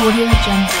AudioJungle.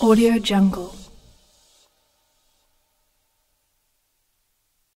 AudioJungle.